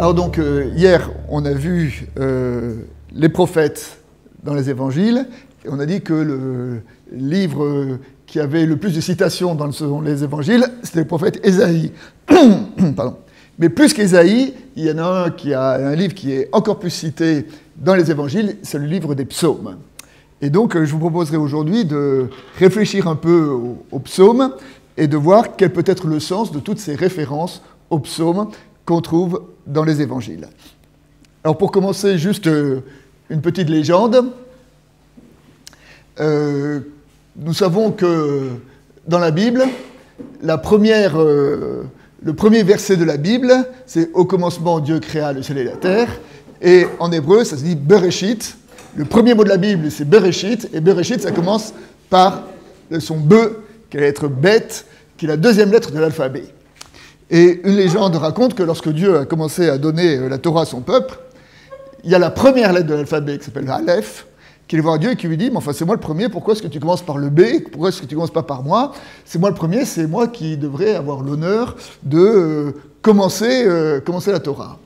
Alors donc, hier, on a vu les prophètes dans les évangiles, et on a dit que le livre qui avait le plus de citations dans les évangiles, c'était le prophète Esaïe. Pardon. Mais plus qu'Ésaïe, il y en a un qui a un livre qui est encore plus cité dans les évangiles, c'est le livre des Psaumes. Et donc, je vous proposerai aujourd'hui de réfléchir un peu aux psaumes et de voir quel peut être le sens de toutes ces références aux psaumes qu'on trouve dans les évangiles. Alors, pour commencer, juste une petite légende. Nous savons que dans la Bible, le premier verset de la Bible, c'est « Au commencement, Dieu créa le ciel et la terre ». Et en hébreu, ça se dit « Bereshit ». Le premier mot de la Bible, c'est « Bereshit ». Et « Bereshit », ça commence par son « be », qui est la lettre « bet », qui est la deuxième lettre de l'alphabet. Et une légende raconte que lorsque Dieu a commencé à donner la Torah à son peuple, il y a la première lettre de l'alphabet, qui s'appelle « Aleph », qui va voir Dieu et qui lui dit « Mais enfin, c'est moi le premier, pourquoi est-ce que tu commences par le B? Pourquoi est-ce que tu commences pas par moi? C'est moi le premier, c'est moi qui devrais avoir l'honneur de commencer la Torah. »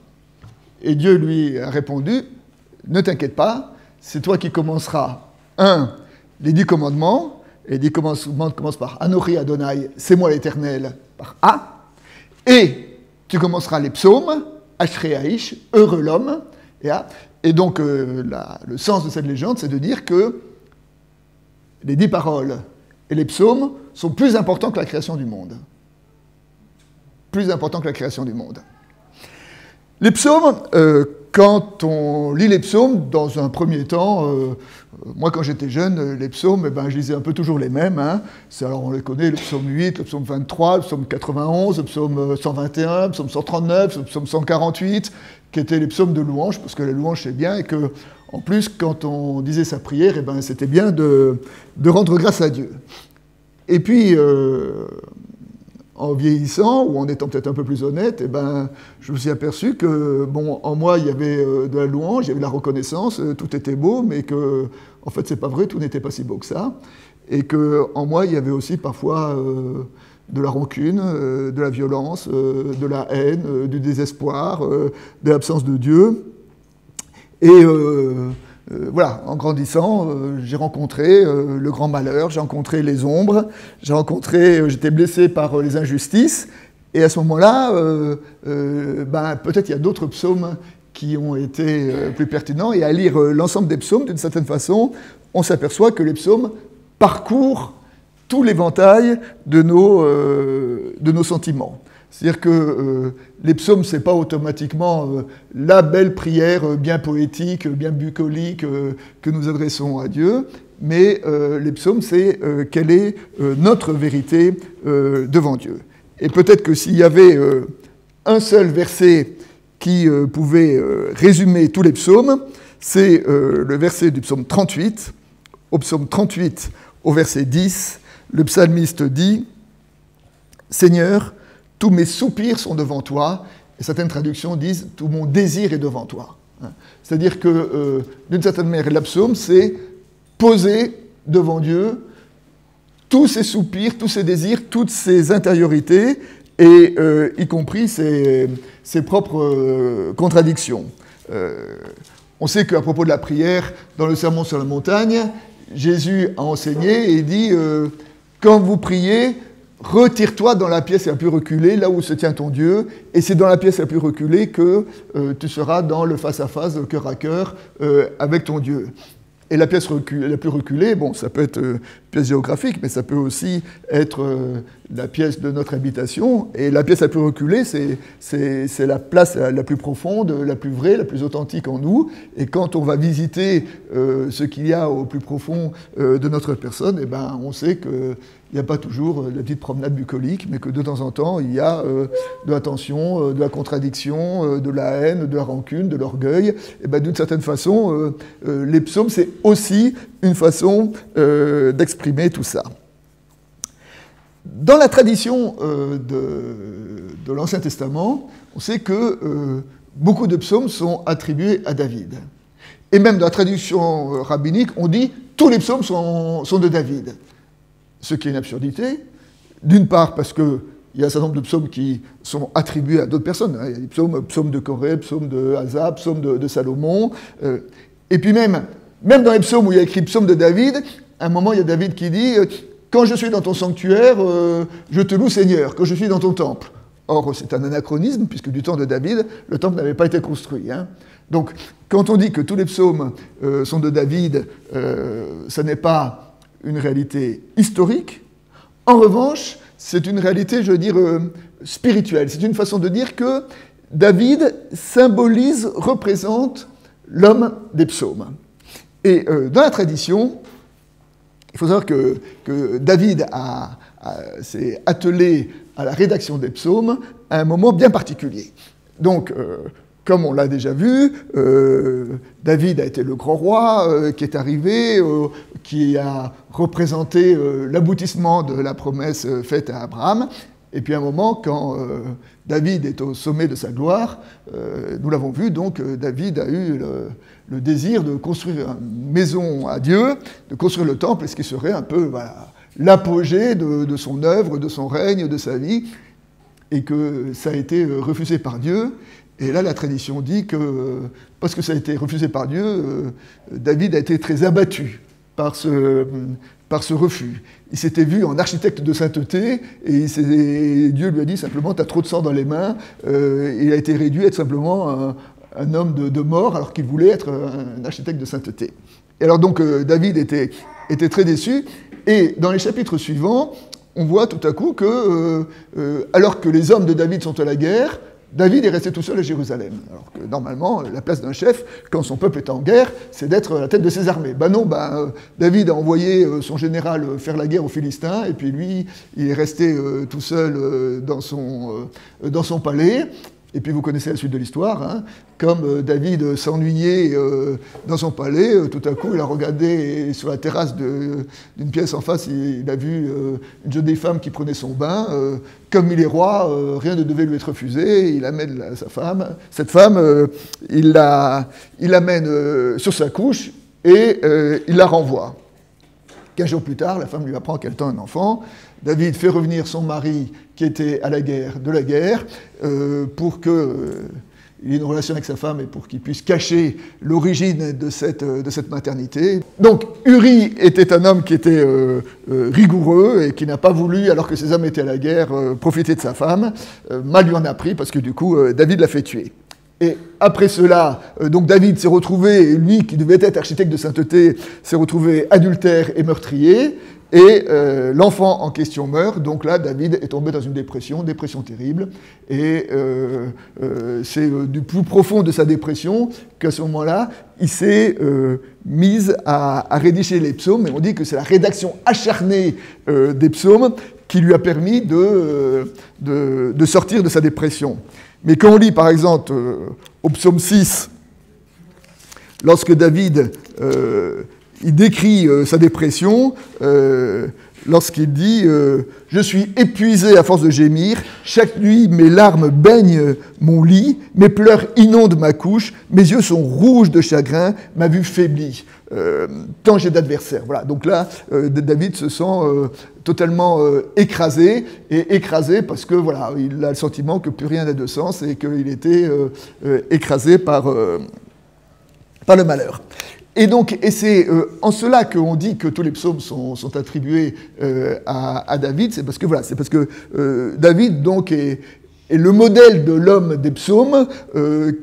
Et Dieu lui a répondu « Ne t'inquiète pas, c'est toi qui commenceras, 1, les 10 commandements, et les 10 commandements commencent par Anori Adonai, c'est moi l'Éternel, par A, et tu commenceras les psaumes, Ashré Aïch, heureux l'homme, et A. » Et donc, le sens de cette légende, c'est de dire que les 10 paroles et les psaumes sont plus importants que la création du monde. Plus importants que la création du monde. Les psaumes, quand on lit les psaumes, dans un premier temps, moi quand j'étais jeune, les psaumes, eh ben, je lisais un peu toujours les mêmes. Hein. Alors on les connaît, le psaume 8, le psaume 23, le psaume 91, le psaume 121, le psaume 139, le psaume 148, qui étaient les psaumes de louange, parce que la louange c'est bien, et que en plus quand on disait sa prière, eh ben, c'était bien de rendre grâce à Dieu. Et puis, en vieillissant, ou en étant peut-être un peu plus honnête, eh ben, je me suis aperçu que, bon, en moi, il y avait de la louange, il y avait de la reconnaissance, tout était beau, mais que, en fait, c'est pas vrai, tout n'était pas si beau que ça. Et que, en moi, il y avait aussi parfois de la rancune, de la violence, de la haine, du désespoir, de l'absence de Dieu. Et voilà, en grandissant, j'ai rencontré le grand malheur, j'ai rencontré les ombres, j'étais blessé par les injustices. Et à ce moment-là, ben, peut-être il y a d'autres psaumes qui ont été plus pertinents. Et à lire l'ensemble des psaumes, d'une certaine façon, on s'aperçoit que les psaumes parcourent tout l'éventail de nos sentiments. C'est-à-dire que les psaumes, ce n'est pas automatiquement la belle prière bien poétique, bien bucolique que nous adressons à Dieu, mais les psaumes, c'est quelle est notre vérité devant Dieu. Et peut-être que s'il y avait un seul verset qui pouvait résumer tous les psaumes, c'est le verset du psaume 38. Au psaume 38, au verset 10, le psalmiste dit « Seigneur, tous mes soupirs sont devant toi », et certaines traductions disent « tout mon désir est devant toi ». C'est-à-dire que, d'une certaine manière, l'absaume, c'est poser devant Dieu tous ses soupirs, tous ses désirs, toutes ses intériorités, et y compris ses propres contradictions. On sait qu'à propos de la prière, dans le Sermon sur la montagne, Jésus a enseigné et dit « Quand vous priez, retire-toi dans la pièce la plus reculée, là où se tient ton Dieu, et c'est dans la pièce la plus reculée que tu seras dans le face-à-face, le cœur à cœur, avec ton Dieu. » Et la pièce la plus reculée, bon, ça peut être une pièce géographique, mais ça peut aussi être la pièce de notre habitation. Et la pièce la plus reculée, c'est la place la plus profonde, la plus vraie, la plus authentique en nous. Et quand on va visiter ce qu'il y a au plus profond de notre personne, eh ben, on sait qu'il n'y a pas toujours la petite promenade bucolique, mais que de temps en temps, il y a de la tension, de la contradiction, de la haine, de la rancune, de l'orgueil. Eh ben, d'une certaine façon, les psaumes, c'est aussi une façon d'exprimer tout ça. Dans la tradition de l'Ancien Testament, on sait que beaucoup de psaumes sont attribués à David. Et même dans la tradition rabbinique, on dit « tous les psaumes sont de David ». Ce qui est une absurdité, d'une part parce que il y a un certain nombre de psaumes qui sont attribués à d'autres personnes. Il y a des psaumes, psaumes de Corée, psaumes de Asa, psaumes de Salomon. Et puis même dans les psaumes où il y a écrit psaume de David, à un moment, il y a David qui dit « Quand je suis dans ton sanctuaire, je te loue Seigneur, quand je suis dans ton temple ». Or, c'est un anachronisme, puisque du temps de David, le temple n'avait pas été construit. Hein. Donc, quand on dit que tous les psaumes sont de David, ce n'est pas une réalité historique. En revanche, c'est une réalité, je veux dire, spirituelle. C'est une façon de dire que David symbolise, représente l'homme des psaumes. Et dans la tradition, il faut savoir que David s'est attelé à la rédaction des psaumes à un moment bien particulier. Donc, comme on l'a déjà vu, David a été le grand roi qui est arrivé, qui a représenté l'aboutissement de la promesse faite à Abraham. Et puis à un moment, quand David est au sommet de sa gloire, nous l'avons vu, donc David a eu le désir de construire une maison à Dieu, de construire le temple, ce qui serait un peu... Voilà, l'apogée de son œuvre, de son règne, de sa vie, et que ça a été refusé par Dieu. Et là, la tradition dit que, parce que ça a été refusé par Dieu, David a été très abattu par ce refus. Il s'était vu en architecte de sainteté, et Dieu lui a dit simplement « t'as trop de sang dans les mains », il a été réduit à être simplement un homme de mort, alors qu'il voulait être un architecte de sainteté. Et alors donc, David était très déçu. Et dans les chapitres suivants, on voit tout à coup que, alors que les hommes de David sont à la guerre, David est resté tout seul à Jérusalem. Alors que normalement, la place d'un chef, quand son peuple est en guerre, c'est d'être à la tête de ses armées. Ben non, David a envoyé son général faire la guerre aux Philistins, et puis lui, il est resté tout seul dans son palais. Et puis vous connaissez la suite de l'histoire, hein. Comme David s'ennuyait dans son palais, tout à coup il a regardé et sur la terrasse d'une pièce en face, il a vu une jeune femme qui prenait son bain. Comme il est roi, rien ne devait lui être refusé, il amène sa femme. Cette femme, il l'amène sur sa couche et il la renvoie. 15 jours plus tard, la femme lui apprend qu'elle tend un enfant. David fait revenir son mari qui était à la guerre de la guerre pour qu'il ait une relation avec sa femme et pour qu'il puisse cacher l'origine de cette maternité. Donc Uri était un homme qui était rigoureux et qui n'a pas voulu, alors que ses hommes étaient à la guerre, profiter de sa femme. Mal lui en a pris parce que du coup David l'a fait tuer. Et après cela, donc David s'est retrouvé, lui qui devait être architecte de sainteté, s'est retrouvé adultère et meurtrier, et l'enfant en question meurt, donc là David est tombé dans une dépression terrible, et c'est du plus profond de sa dépression qu'à ce moment-là, il s'est mis à rédiger les psaumes, et on dit que c'est la rédaction acharnée des psaumes qui lui a permis de sortir de sa dépression. Mais quand on lit, par exemple, au psaume 6, lorsque David il décrit sa dépression, lorsqu'il dit « Je suis épuisé à force de gémir, chaque nuit mes larmes baignent mon lit, mes pleurs inondent ma couche, mes yeux sont rouges de chagrin, ma vue faiblit, tant j'ai d'adversaires. » Voilà. Donc là, David se sent totalement écrasé parce que voilà, il a le sentiment que plus rien n'a de sens et qu'il était écrasé par le malheur. Et donc, c'est en cela qu'on dit que tous les psaumes sont attribués à David, c'est parce que voilà, c'est parce que David donc est le modèle de l'homme des psaumes,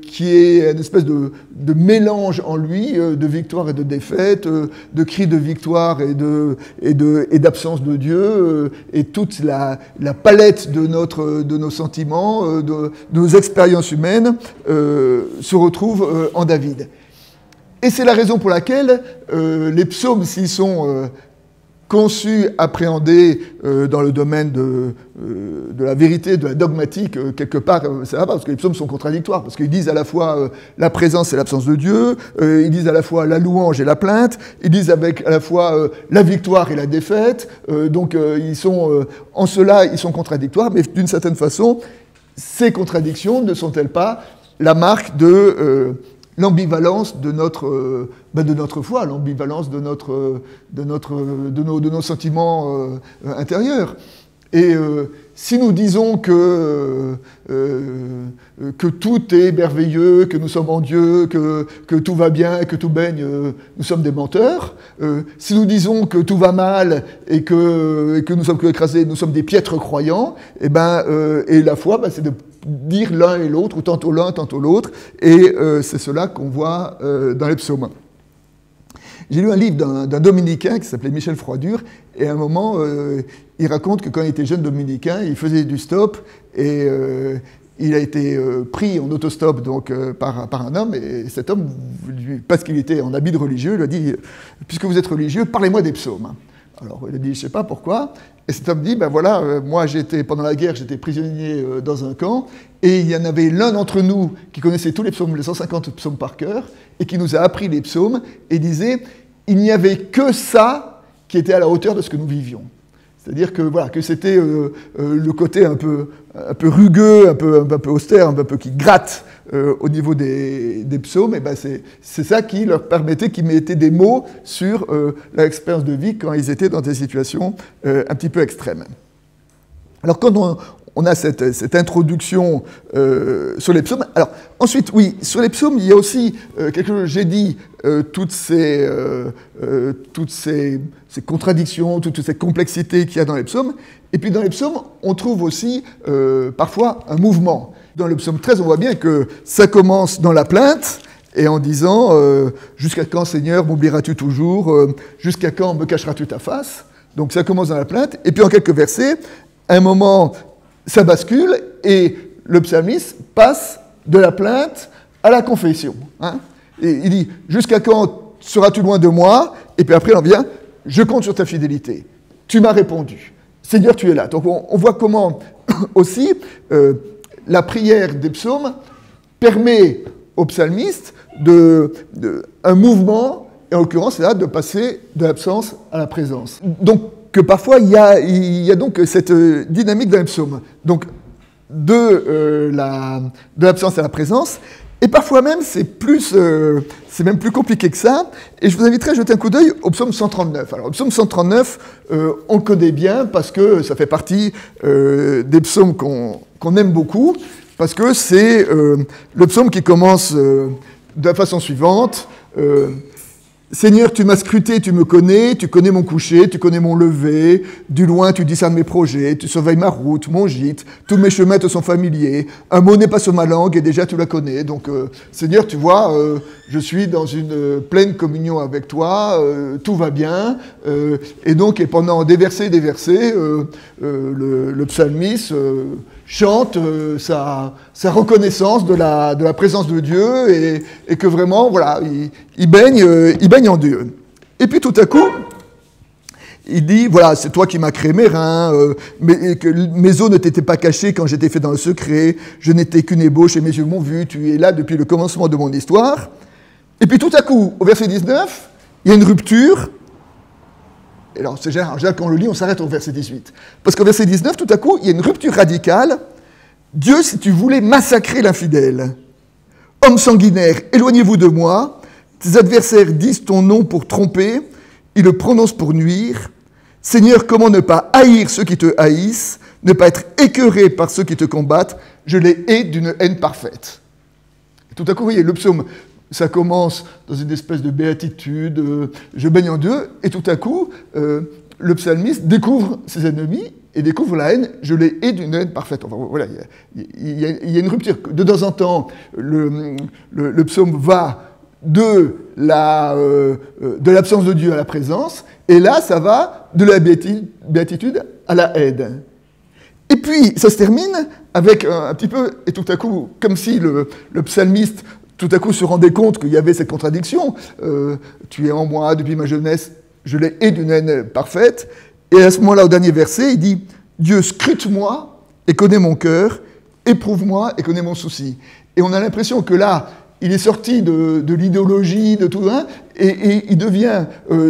qui est une espèce de mélange en lui de victoire et de défaite, de cris de victoire et d'absence de Dieu, et toute la palette de nos sentiments, de nos expériences humaines se retrouve en David. Et c'est la raison pour laquelle les psaumes, s'ils sont conçus, appréhendés dans le domaine de la vérité, de la dogmatique, quelque part, ça va pas, parce que les psaumes sont contradictoires, parce qu'ils disent à la fois la présence et l'absence de Dieu, ils disent à la fois la louange et la plainte, ils disent à la fois la victoire et la défaite, donc ils sont, en cela, ils sont contradictoires, mais d'une certaine façon, ces contradictions ne sont-elles pas la marque de... l'ambivalence de notre foi, l'ambivalence de nos sentiments intérieurs. Et si nous disons que tout est merveilleux, que nous sommes en Dieu, que tout va bien, que tout baigne, nous sommes des menteurs. Si nous disons que tout va mal et que nous sommes que écrasés, nous sommes des piètres croyants, et la foi, c'est de dire l'un et l'autre, ou tantôt l'un, tantôt l'autre, et c'est cela qu'on voit dans les psaumes. J'ai lu un livre d'un dominicain qui s'appelait Michel Froidure, et à un moment, il raconte que quand il était jeune dominicain, il faisait du stop, et il a été pris en autostop donc, par un homme, et cet homme, parce qu'il était en habit de religieux, lui a dit « Puisque vous êtes religieux, parlez-moi des psaumes ». Alors il a dit « Je ne sais pas pourquoi ». Et cet homme dit « Ben voilà, moi pendant la guerre, j'étais prisonnier dans un camp, et il y en avait l'un d'entre nous qui connaissait tous les psaumes, les 150 psaumes par cœur, et qui nous a appris les psaumes, et disait « Il n'y avait que ça qui était à la hauteur de ce que nous vivions ». C'est-à-dire que voilà, que c'était le côté un peu rugueux, un peu austère, un peu qui gratte au niveau des psaumes, et ben c'est ça qui leur permettait, qui mettait des mots sur leur expérience de vie quand ils étaient dans des situations un petit peu extrêmes. Alors quand on a cette introduction sur les psaumes, alors ensuite oui, sur les psaumes il y a aussi quelque chose que j'ai dit, toutes ces contradictions, toutes ces complexités qu'il y a dans les psaumes, et puis dans les psaumes on trouve aussi parfois un mouvement. Dans le psaume 13, on voit bien que ça commence dans la plainte, et en disant « Jusqu'à quand, Seigneur, m'oublieras-tu toujours ? Jusqu'à quand me cacheras-tu ta face ?» Donc ça commence dans la plainte, et puis en quelques versets, à un moment, ça bascule, et le psalmiste passe de la plainte à la confession. Hein, et il dit « Jusqu'à quand seras-tu loin de moi ?» Et puis après, il en vient « Je compte sur ta fidélité. Tu m'as répondu. Seigneur, tu es là. » Donc on voit comment aussi... la prière des psaumes permet au psalmiste un mouvement, et en l'occurrence, là, de passer de l'absence à la présence. Donc, que parfois, il y a donc cette dynamique dans les psaumes. Donc, de l'absence à la présence, et parfois même, c'est même plus compliqué que ça, et je vous inviterai à jeter un coup d'œil au psaume 139. Alors, le psaume 139, on le connaît bien, parce que ça fait partie des psaumes qu'on aime beaucoup, parce que c'est le psaume qui commence de la façon suivante. « Seigneur, tu m'as scruté, tu connais mon coucher, tu connais mon lever, du loin tu discernes mes projets, tu surveilles ma route, mon gîte, tous mes chemins te sont familiers, un mot n'est pas sur ma langue et déjà tu la connais. » Donc, Seigneur, tu vois, je suis dans une pleine communion avec toi, tout va bien, et pendant des versets, le psalmiste... chante sa reconnaissance de la présence de Dieu, et que vraiment, voilà, il baigne en Dieu. Et puis tout à coup, il dit, voilà, c'est toi qui m'as créé mes reins, mes os ne t'étaient pas cachés quand j'étais fait dans le secret, je n'étais qu'une ébauche et mes yeux m'ont vu, tu es là depuis le commencement de mon histoire. Et puis tout à coup, au verset 19, il y a une rupture. Et alors, c'est génial, quand on le lit, on s'arrête au verset 18. Parce qu'au verset 19, tout à coup, il y a une rupture radicale. « Dieu, si tu voulais massacrer l'infidèle, homme sanguinaire, éloignez-vous de moi. Tes adversaires disent ton nom pour tromper, ils le prononcent pour nuire. Seigneur, comment ne pas haïr ceux qui te haïssent, ne pas être écœuré par ceux qui te combattent, je les hais d'une haine parfaite. » Tout à coup, vous voyez, le psaume... ça commence dans une espèce de béatitude, je baigne en Dieu, et tout à coup, le psalmiste découvre ses ennemis et découvre la haine, je les hais d'une haine parfaite. Enfin, voilà, il y a une rupture. De temps en temps, le psaume va de l'absence de Dieu à la présence, et là, ça va de la béatitude à la haine. Et puis, ça se termine avec un petit peu, et tout à coup, comme si le psalmiste... tout à coup se rendait compte qu'il y avait cette contradiction. Tu es en moi depuis ma jeunesse, je l'ai hais d'une haine parfaite. Et à ce moment-là, au dernier verset, il dit « Dieu, scrute-moi et connais mon cœur, éprouve-moi et connais mon souci. » Et on a l'impression que là, il est sorti de l'idéologie, de tout ça, et il devient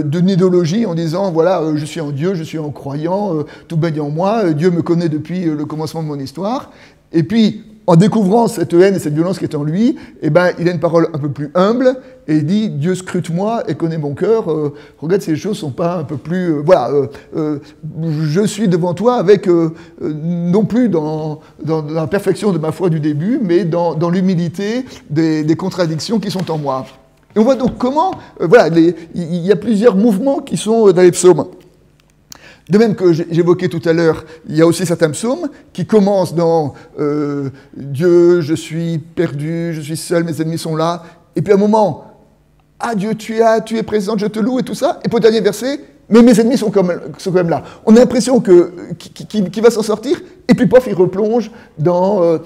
d'une idéologie en disant « Voilà, je suis en Dieu, je suis en croyant, tout baigne en moi, Dieu me connaît depuis le commencement de mon histoire. » Et puis, en découvrant cette haine et cette violence qui est en lui, eh ben, il a une parole un peu plus humble et il dit « Dieu scrute-moi et connaît mon cœur, regarde si les choses ne sont pas un peu plus... je suis devant toi avec, non plus dans la perfection de ma foi du début, mais dans l'humilité des contradictions qui sont en moi. » Et on voit donc comment, il y a plusieurs mouvements qui sont dans les psaumes. De même que j'évoquais tout à l'heure, il y a aussi certains psaumes qui commencent dans « Dieu, je suis perdu, je suis seul, mes ennemis sont là ». Et puis à un moment, « Ah Dieu, tu es présent, je te loue » et tout ça. Et puis au dernier verset, « Mais mes ennemis sont quand même là ». On a l'impression qu'il va s'en sortir, et puis pof, il replonge dans...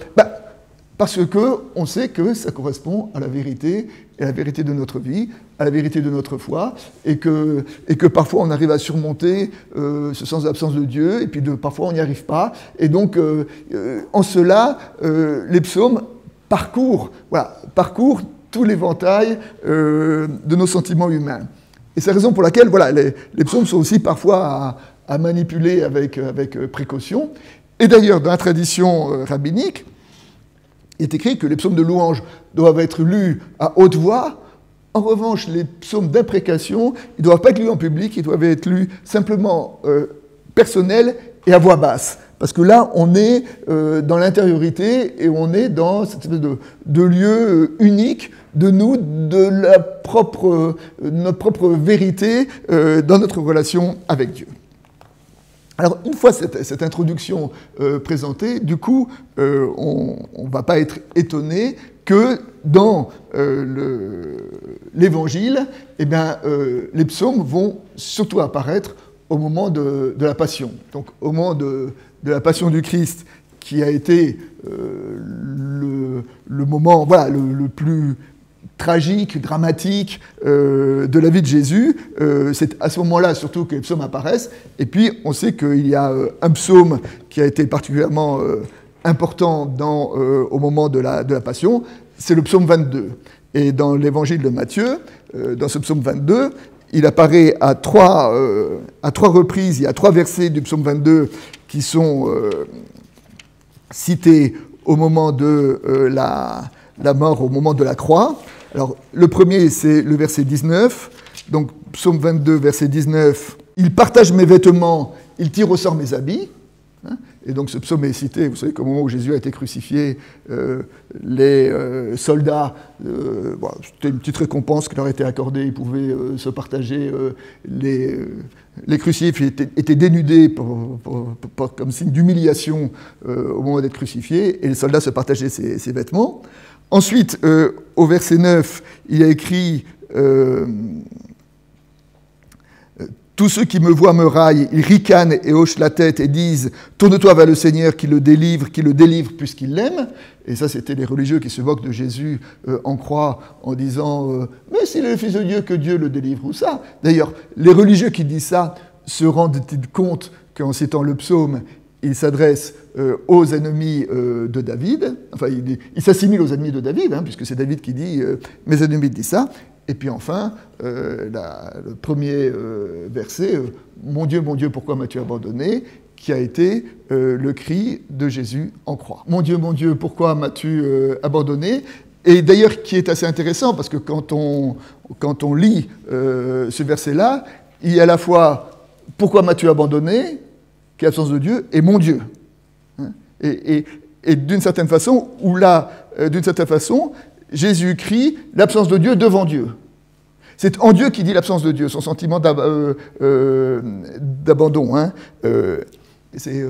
parce qu'on sait que ça correspond à la vérité, et à la vérité de notre vie, à la vérité de notre foi, et que parfois on arrive à surmonter ce sens d'absence de Dieu, et puis parfois on n'y arrive pas. Et donc, en cela, les psaumes parcourent tout l'éventail de nos sentiments humains. Et c'est la raison pour laquelle les psaumes sont aussi parfois à manipuler avec précaution. Et d'ailleurs, dans la tradition rabbinique, il est écrit que les psaumes de louange doivent être lus à haute voix. En revanche, les psaumes d'imprécation, ils ne doivent pas être lus en public, ils doivent être lus simplement personnels et à voix basse. Parce que là, on est dans l'intériorité et on est dans cette espèce de lieu unique de nous, de notre propre vérité dans notre relation avec Dieu. Alors, une fois cette introduction présentée, du coup, on ne va pas être étonné que dans l'Évangile, les psaumes vont surtout apparaître au moment de la Passion. Donc, au moment de la Passion du Christ, qui a été le moment le plus tragique, dramatique de la vie de Jésus. C'est à ce moment-là surtout que les psaumes apparaissent. Et puis, on sait qu'il y a un psaume qui a été particulièrement important au moment de la Passion, c'est le psaume 22. Et dans l'évangile de Matthieu, dans ce psaume 22, il apparaît à trois reprises. Il y a trois versets du psaume 22 qui sont cités au moment de la mort, au moment de la croix. Alors, le premier, c'est le verset 19. Donc, psaume 22, verset 19. « Il partage mes vêtements, il tire au sort mes habits. » Et donc, ce psaume est cité, vous savez qu'au moment où Jésus a été crucifié, les soldats, c'était une petite récompense qui leur était accordée, ils pouvaient se partager. Les crucifix étaient dénudés comme signe d'humiliation au moment d'être crucifiés, et les soldats se partageaient ces vêtements. Ensuite, au verset 9, il y a écrit « Tous ceux qui me voient me raillent, ils ricanent et hochent la tête et disent « Tourne-toi vers le Seigneur qui le délivre puisqu'il l'aime ». ». Et ça, c'était les religieux qui se moquent de Jésus en croix en disant « Mais s'il est le Fils de Dieu, que Dieu le délivre » ou ça. D'ailleurs, les religieux qui disent ça se rendent-ils compte qu'en citant le psaume, il s'adresse aux ennemis de David, enfin il s'assimile aux ennemis de David, puisque c'est David qui dit « mes ennemis disent ça ». Et puis enfin, le premier verset « mon Dieu, pourquoi m'as-tu abandonné ?» qui a été le cri de Jésus en croix. « Mon Dieu, pourquoi m'as-tu abandonné ?» Et d'ailleurs, qui est assez intéressant, parce que quand on lit ce verset-là, il y a à la fois « pourquoi m'as-tu abandonné ?» qui est l'absence de Dieu, et « mon Dieu ». Et d'une certaine façon, Jésus crie l'absence de Dieu devant Dieu. C'est en Dieu qu'il dit l'absence de Dieu, son sentiment d'abandon. Elie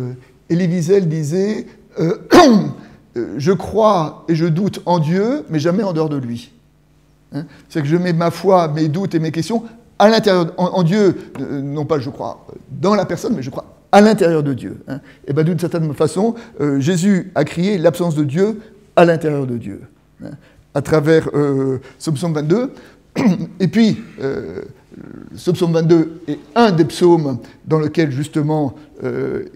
Wiesel disait « Je crois et je doute en Dieu, mais jamais en dehors de lui. » C'est que je mets ma foi, mes doutes et mes questions à l'intérieur, en Dieu, non pas je crois dans la personne, mais je crois à l'intérieur de Dieu. Et d'une certaine façon, Jésus a crié l'absence de Dieu à l'intérieur de Dieu, à travers ce psaume 22. Et puis, ce psaume 22 est un des psaumes dans lequel, justement,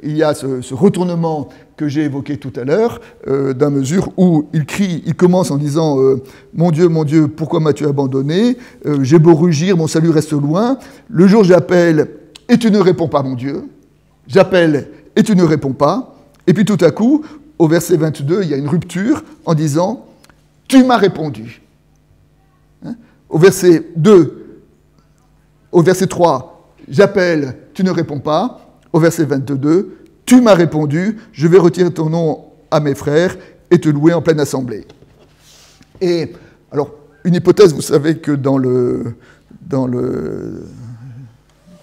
il y a ce retournement que j'ai évoqué tout à l'heure, dans la mesure où il commence en disant « Mon Dieu, pourquoi m'as-tu abandonné ? J'ai beau rugir, mon salut reste loin. Le jour j'appelle, et tu ne réponds pas, mon Dieu. J'appelle, et tu ne réponds pas. » Et puis tout à coup, au verset 22, il y a une rupture en disant « Tu m'as répondu ». Au verset 2, au verset 3, « J'appelle, tu ne réponds pas ». Au verset 22, « Tu m'as répondu, je vais retirer ton nom à mes frères et te louer en pleine assemblée ». Et alors, une hypothèse, vous savez que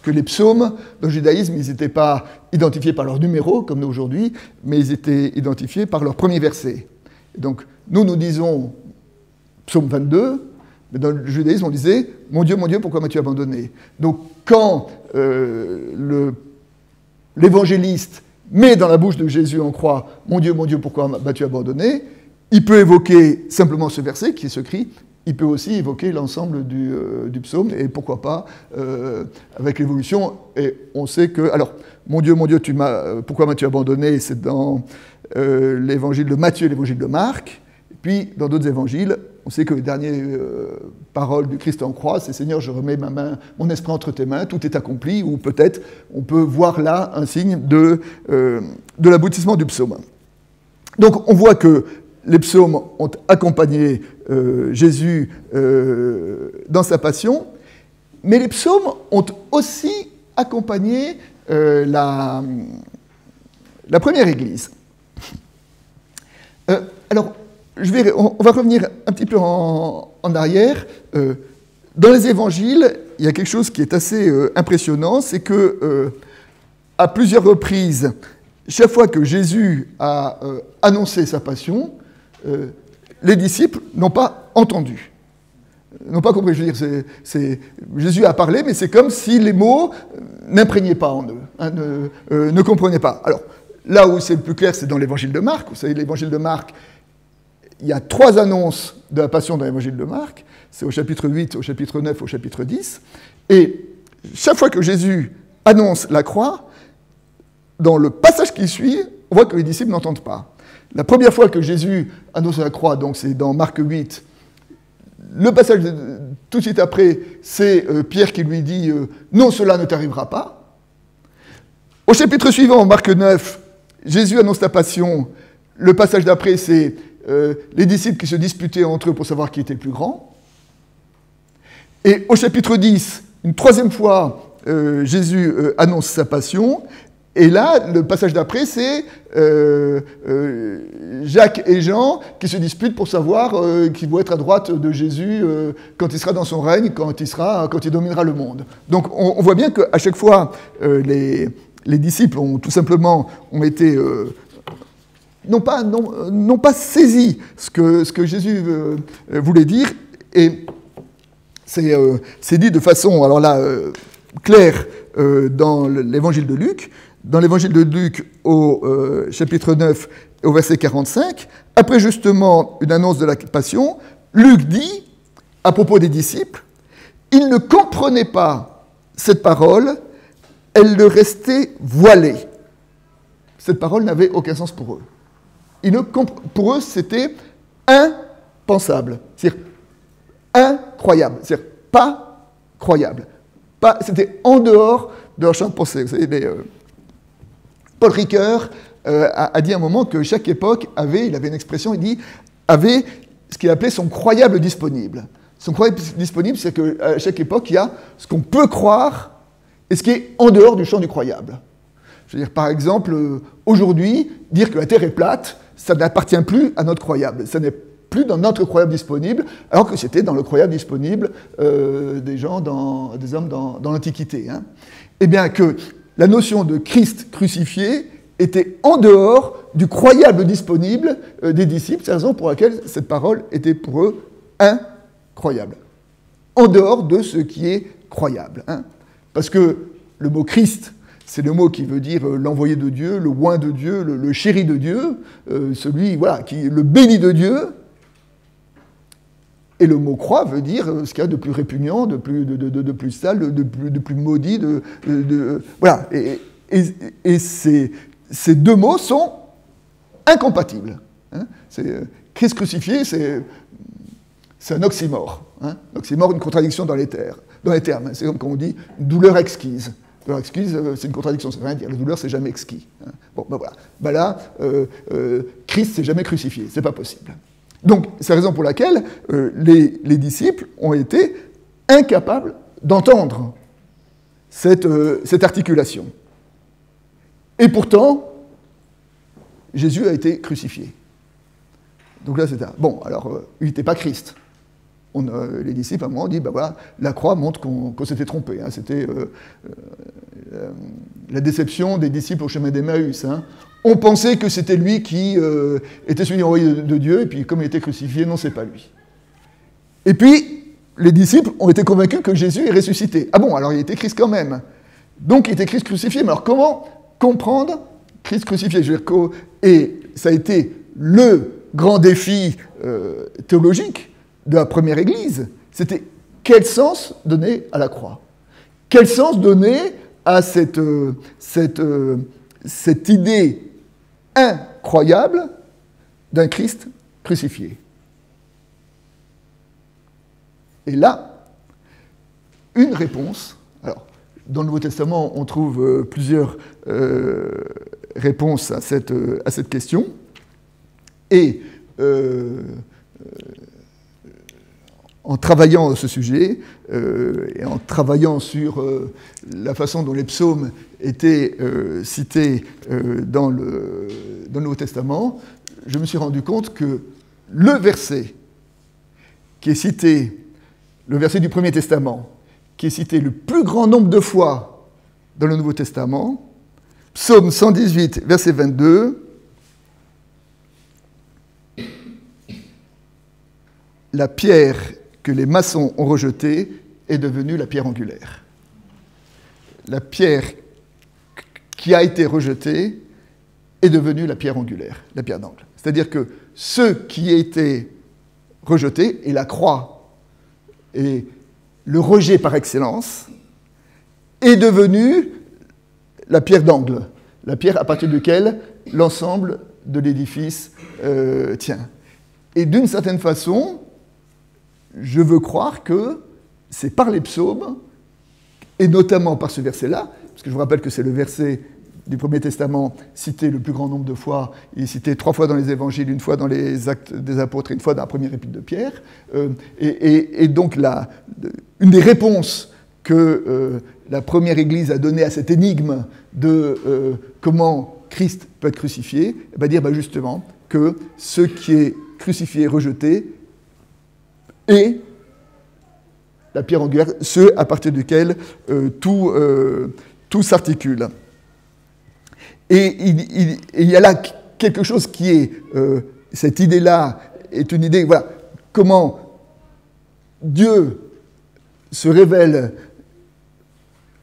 que les psaumes, dans le judaïsme, ils n'étaient pas identifiés par leur numéro, comme nous aujourd'hui, mais ils étaient identifiés par leur premier verset. Et donc, nous disons psaume 22, mais dans le judaïsme, on disait « mon Dieu, pourquoi m'as-tu abandonné ?» Donc, quand l'évangéliste met dans la bouche de Jésus en croix « mon Dieu, pourquoi m'as-tu abandonné ?» il peut évoquer simplement ce verset qui se crie. Il peut aussi évoquer l'ensemble du psaume, et pourquoi pas avec l'évolution. Et on sait que... Alors, « mon Dieu, pourquoi m'as-tu abandonné ?» c'est dans l'évangile de Matthieu et l'évangile de Marc. Et puis, dans d'autres évangiles, on sait que les dernières paroles du Christ en croix, c'est « Seigneur, je remets mon esprit entre tes mains, tout est accompli », ou peut-être on peut voir là un signe de l'aboutissement du psaume. Donc, on voit que les psaumes ont accompagné Jésus dans sa passion, mais les psaumes ont aussi accompagné la première Église. Alors, on va revenir un petit peu en arrière. Dans les Évangiles, il y a quelque chose qui est assez impressionnant, c'est que à plusieurs reprises, chaque fois que Jésus a annoncé sa passion, les disciples n'ont pas entendu, n'ont pas compris. Je veux dire, Jésus a parlé, mais c'est comme si les mots n'imprégnaient pas en eux, ne comprenaient pas. Alors, là où c'est le plus clair, c'est dans l'évangile de Marc. Vous savez, l'évangile de Marc, il y a 3 annonces de la passion dans l'évangile de Marc. C'est au chapitre 8, au chapitre 9, au chapitre 10. Et chaque fois que Jésus annonce la croix, dans le passage qui suit, on voit que les disciples n'entendent pas. La première fois que Jésus annonce la croix, donc c'est dans Marc 8, le passage tout de suite après, c'est Pierre qui lui dit « Non, cela ne t'arrivera pas ». Au chapitre suivant, Marc 9, Jésus annonce la passion. Le passage d'après, c'est les disciples qui se disputaient entre eux pour savoir qui était le plus grand. Et au chapitre 10, une 3e fois, Jésus annonce sa passion. Et là, le passage d'après, c'est Jacques et Jean qui se disputent pour savoir qui vont être à droite de Jésus quand il sera dans son règne, quand il dominera le monde. Donc on voit bien qu'à chaque fois, les disciples ont tout simplement été... n'ont pas saisi ce que Jésus voulait dire. Et c'est dit de façon, alors là, claire dans l'évangile de Luc. Dans l'évangile de Luc, au chapitre 9, au verset 45, après justement une annonce de la passion, Luc dit, à propos des disciples, « Ils ne comprenaient pas cette parole, elle leur restait voilée. » Cette parole n'avait aucun sens pour eux. Pour eux, c'était impensable, c'est-à-dire incroyable, c'est-à-dire pas croyable. C'était en dehors de leur champ de pensée. Vous savez, Paul Ricoeur a dit à un moment que chaque époque avait une expression, il dit, avait ce qu'il appelait son croyable disponible. Son croyable disponible, c'est qu'à chaque époque, il y a ce qu'on peut croire et ce qui est en dehors du champ du croyable. Je veux dire, par exemple, aujourd'hui, dire que la Terre est plate, ça n'appartient plus à notre croyable. Ça n'est plus dans notre croyable disponible, alors que c'était dans le croyable disponible des hommes dans l'Antiquité. Hein. Eh bien, que la notion de Christ crucifié était en dehors du croyable disponible des disciples, c'est la raison pour laquelle cette parole était pour eux incroyable. En dehors de ce qui est croyable. Hein. Parce que le mot « Christ », c'est le mot qui veut dire l'envoyé de Dieu, le oint de Dieu, le chéri de Dieu, le béni de Dieu. Et le mot « croix » veut dire ce qu'il y a de plus répugnant, de plus sale, de plus maudit. Voilà. Et ces 2 mots sont incompatibles. Hein, Christ crucifié, c'est un oxymore. Hein, oxymore, une contradiction dans les termes. C'est comme quand on dit « douleur exquise ». Alors, exquise, c'est une contradiction, ça ne veut rien dire. La douleur, c'est jamais exquis. Bon, ben voilà. Ben là, Christ s'est jamais crucifié, c'est pas possible. Donc, c'est la raison pour laquelle les disciples ont été incapables d'entendre cette articulation. Et pourtant, Jésus a été crucifié. Donc là, c'est ça. Bon, alors, il n'était pas Christ. Les disciples, à un moment, ont dit, ben voilà, la croix montre qu'on s'était trompé. Hein, c'était la déception des disciples au chemin d'Emmaüs. Hein. On pensait que c'était lui qui était celui envoyé de Dieu, et puis comme il était crucifié, non, c'est pas lui. Et puis, les disciples ont été convaincus que Jésus est ressuscité. Ah bon, alors il était Christ quand même. Donc il était Christ crucifié. Mais alors comment comprendre Christ crucifié? Et ça a été le grand défi théologique de la première Église, c'était quel sens donner à la croix? Quel sens donner à cette idée incroyable d'un Christ crucifié? Et là, une réponse. Alors, dans le Nouveau Testament, on trouve plusieurs réponses à cette question. Et en travaillant ce sujet, et en travaillant sur la façon dont les psaumes étaient cités dans le Nouveau Testament, je me suis rendu compte que le verset qui est cité, le verset du Premier Testament, qui est cité le plus grand nombre de fois dans le Nouveau Testament, psaume 118, verset 22, « La pierre que les maçons ont rejetée est devenue la pierre angulaire. » La pierre qui a été rejetée est devenue la pierre angulaire, la pierre d'angle. C'est-à-dire que ce qui a été rejeté, et la croix, et le rejet par excellence, est devenu la pierre d'angle, la pierre à partir duquel l'ensemble de l'édifice tient. Et d'une certaine façon, je veux croire que c'est par les psaumes, et notamment par ce verset-là, parce que je vous rappelle que c'est le verset du Premier Testament cité le plus grand nombre de fois, il est cité 3 fois dans les Évangiles, 1 fois dans les Actes des Apôtres, 1 fois dans la première épître de Pierre. Et donc, une des réponses que la première Église a donnée à cette énigme de comment Christ peut être crucifié, va dire justement que ce qui est crucifié, rejeté, et la pierre angulaire, ce à partir duquel tout s'articule. Et il y a là quelque chose qui est... cette idée-là est une idée... Voilà, comment Dieu se révèle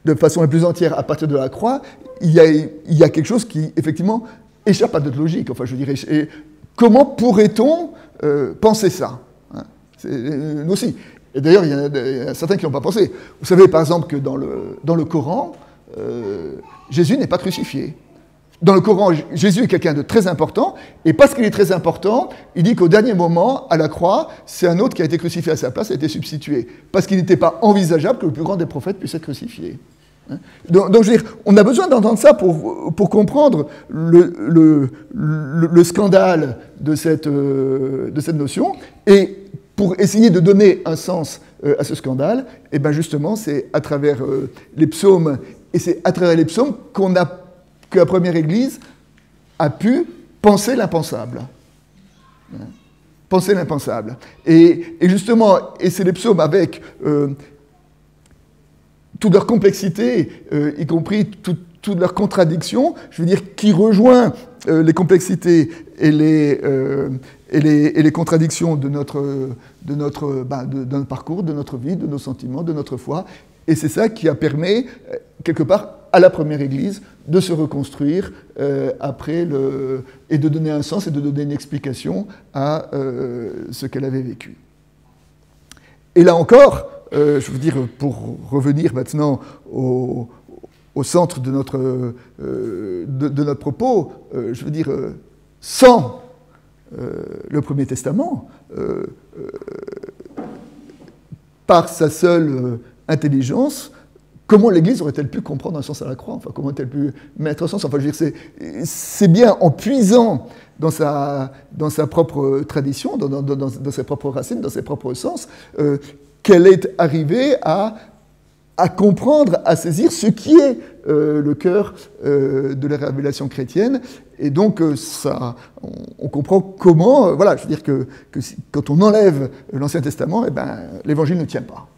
de façon la plus entière à partir de la croix, il y a quelque chose qui, effectivement, échappe à notre logique. Enfin, je dirais... Comment pourrait-on penser ça? Nous aussi. Et d'ailleurs, il y a certains qui n'ont pas pensé. Vous savez, par exemple, que dans le Coran, Jésus n'est pas crucifié. Dans le Coran, Jésus est quelqu'un de très important, et parce qu'il est très important, il dit qu'au dernier moment, à la croix, c'est un autre qui a été crucifié à sa place, a été substitué, parce qu'il n'était pas envisageable que le plus grand des prophètes puisse être crucifié. Donc, je veux dire, on a besoin d'entendre ça pour comprendre le scandale de cette notion, et pour essayer de donner un sens à ce scandale, et bien justement, c'est à travers les psaumes, et c'est à travers les psaumes que la première Église a pu penser l'impensable. Penser l'impensable. Et justement, et c'est les psaumes avec... toute leur complexité, y compris toutes leurs contradictions, je veux dire, qui rejoint les complexités et les contradictions de notre parcours, de notre vie, de nos sentiments, de notre foi. Et c'est ça qui a permis, quelque part, à la première Église de se reconstruire après et de donner un sens et de donner une explication à ce qu'elle avait vécu. Et là encore, je veux dire, pour revenir maintenant au centre de notre propos, je veux dire, sans le Premier Testament, par sa seule intelligence, Comment l'Église aurait-elle pu comprendre un sens à la croix? Enfin, comment a-t-elle pu mettre un sens? Enfin, je veux dire, c'est bien en puisant dans sa propre tradition, dans ses propres racines, dans ses propres sens, qu'elle est arrivée à comprendre, à saisir ce qui est le cœur de la révélation chrétienne. Et donc, on comprend comment, voilà, je veux dire que quand on enlève l'Ancien Testament, eh ben, l'Évangile ne tient pas.